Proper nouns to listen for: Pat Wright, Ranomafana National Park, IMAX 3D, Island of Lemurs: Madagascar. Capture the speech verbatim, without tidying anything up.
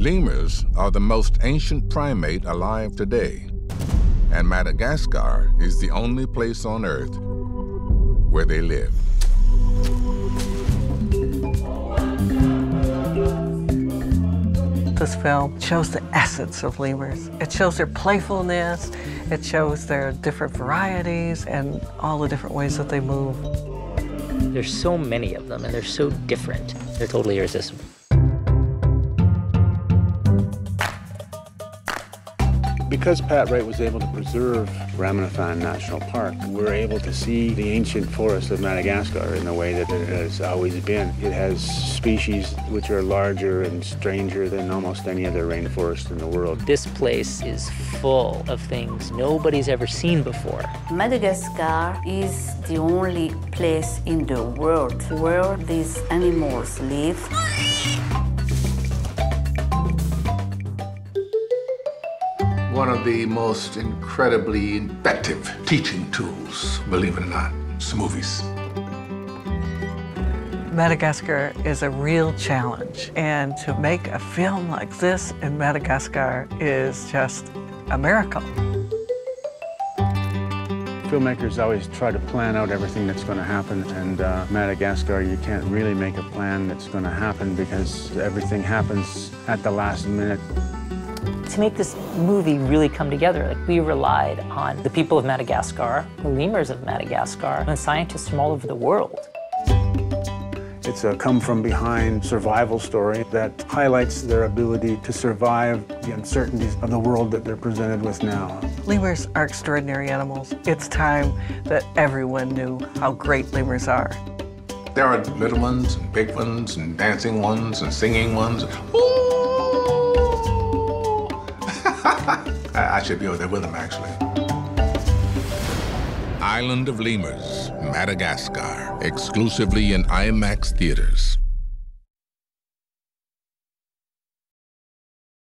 Lemurs are the most ancient primate alive today, and Madagascar is the only place on Earth where they live. This film shows the essence of lemurs. It shows their playfulness, it shows their different varieties and all the different ways that they move. There's so many of them and they're so different. They're totally irresistible. Because Pat Wright was able to preserve Ranomafana National Park, we're able to see the ancient forest of Madagascar in the way that it has always been. It has species which are larger and stranger than almost any other rainforest in the world. This place is full of things nobody's ever seen before. Madagascar is the only place in the world where these animals live. One of the most incredibly effective teaching tools, believe it or not, is movies. Madagascar is a real challenge, and to make a film like this in Madagascar is just a miracle. Filmmakers always try to plan out everything that's going to happen, and uh, Madagascar, you can't really make a plan that's going to happen because everything happens at the last minute. To make this movie really come together, like, we relied on the people of Madagascar, the lemurs of Madagascar, and scientists from all over the world. It's a come-from-behind survival story that highlights their ability to survive the uncertainties of the world that they're presented with now. Lemurs are extraordinary animals. It's time that everyone knew how great lemurs are. There are little ones, and big ones, and dancing ones, and singing ones. Ooh! I should be over there with them, actually. Island of Lemurs, Madagascar, exclusively in IMAX theaters.